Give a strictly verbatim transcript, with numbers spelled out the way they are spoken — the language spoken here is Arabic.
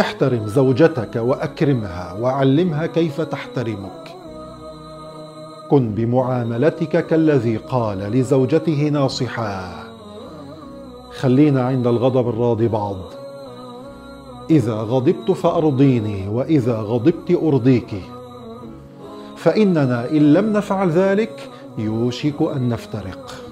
احترم زوجتك وأكرمها وعلمها كيف تحترمك. كن بمعاملتك كالذي قال لزوجته ناصحا. خلينا عند الغضب الراضي بعض. إذا غضبت فأرضيني وإذا غضبت أرضيك، فإننا إن لم نفعل ذلك يوشك أن نفترق.